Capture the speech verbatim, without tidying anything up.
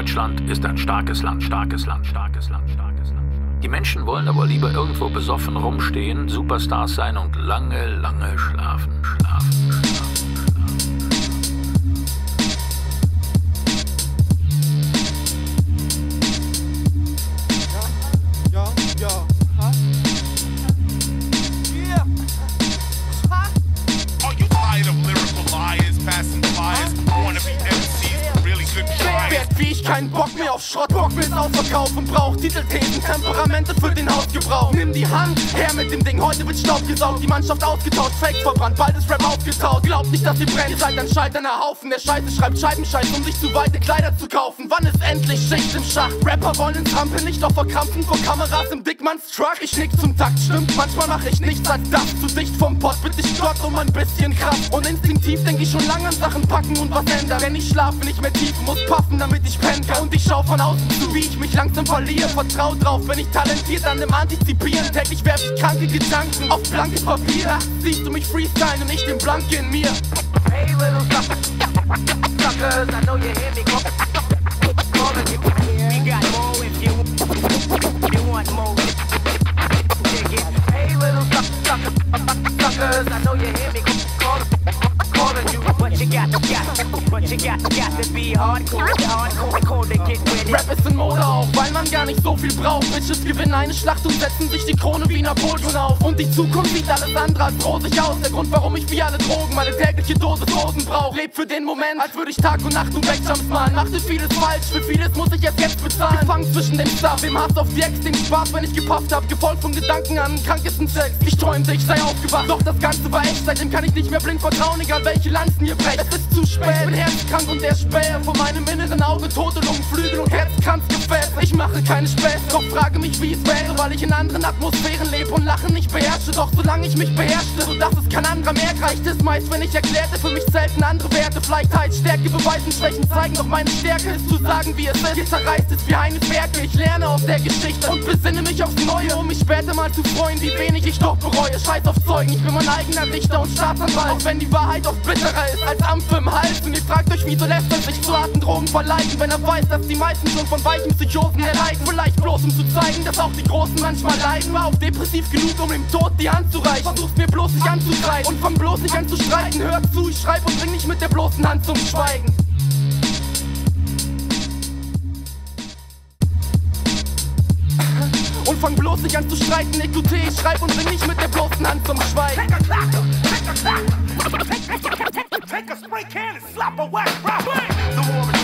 Deutschland ist ein starkes Land, starkes Land, starkes Land, starkes Land. Die Menschen wollen aber lieber irgendwo besoffen rumstehen, Superstars sein und lange, lange schlafen, schlafen, schlafen. Kein Bock mehr auf Schrott, Bock mit Ausverkauf und brauch Titel, Thesen, Temperamente für den Hausgebrauch. Nimm die Hand, her mit dem Ding, heute wird Staub gesaugt, die Mannschaft ausgetauscht, Fake verbrannt, bald ist Rap aufgetaut. Glaubt nicht, dass ihr brennt, ihr seid ein scheiternder Haufen, der Scheiße schreibt Scheibenscheiß, um sich zu weite Kleider zu kaufen. Wann ist endlich Schicht im Schacht? Rapper wollen ins Rampen, nicht doch verkrampfen vor Kameras im Dickmanns Truck. Ich nick zum Takt, stimmt, manchmal mach ich nichts als das, zu dicht vom Pott, bitte ich Gott um ein bisschen Kraft. Und instinktiv denk ich schon lange an Sachen packen und was ändern, wenn ich schlafe, nicht mehr tief, muss puffen, damit ich penne. Und ich schau von außen zu, wie ich mich langsam verliere. Vertrau drauf, wenn ich talentiert an dem Antizipieren. Täglich werf ich kranke Gedanken auf blankes Papier. Siehst du mich freestylen und ich den Blanke in mir. Hey little suckers, suckers, I know you hear me calling you. We got more if you, you want more. Hey little suckers, suckers, I know you hear me calling you. What you got, got, what you got, got to be hardcore, hardcore. Rap ist in Mode auf, weil man gar nicht so viel braucht. Bitches gewinnen eine Schlacht und setzen sich die Krone wie Napoleon auf. Und die Zukunft sieht alles andere als rosig aus. Der Grund, warum ich wie alle Drogen meine tägliche Dosis Rosen brauch. Lebt für den Moment, als würde ich Tag und Nacht und Backjumps malen. Machte vieles falsch, für vieles muss ich jetzt jetzt bezahlen. Gefangen zwischen dem Stuff, im Hass auf die Ex, den Spaß, wenn ich gepafft hab. Gefolgt von Gedanken an den krankesten Sex. Ich träumte, ich sei aufgewacht, doch das Ganze war echt. Seitdem kann ich nicht mehr blind vertrauen, egal welche Lanzen ihr brecht. Es ist zu spät, ich bin herzkrank und der Späher. Vor meinem inneren Auge tote Lungenflügel und Herzkranzgefäß. Ich mache keine Späße, doch frage mich, wie es wäre, weil ich in anderen Atmosphären lebe und Lachen nicht beherrsche. Doch solange ich mich beherrschte, so dass es kein anderer mehr reicht, ist meist, wenn ich erklärte, für mich selten andere Werte. Fleischheit, Stärke beweisen, Schwächen zeigen, doch meine Stärke ist zu sagen, wie es ist. Jetzt zerreißt es wie Heines Werke, ich lerne aus der Geschichte und besinne mich aufs Neue, um mich später mal zu freuen, wie wenig ich doch bereue. Scheiß auf Zeugen, ich bin mein eigener Richter und Staatsanwalt, auch wenn die Wahrheit oft bitterer ist als Ampfe im Hals. Und ihr fragt euch, wieso lässt er sich zu harten Drogen verleiten, wenn er weiß, dass die meisten schon von weichen Psychosen erleiden. Vielleicht bloß um zu zeigen, dass auch die Großen manchmal leiden. War auch depressiv genug, um dem Tod die Hand zu reichen. Versuch's mir bloß nicht anzugreifen und fang bloß nicht an zu streiten. Hör zu, ich schreib und bring nicht mit der bloßen Hand zum Schweigen. Und fang bloß nicht an zu streiten, E Q T, ich schreib und bring nicht mit der bloßen Hand zum Schweigen. Take a spray can and slap a wax rock.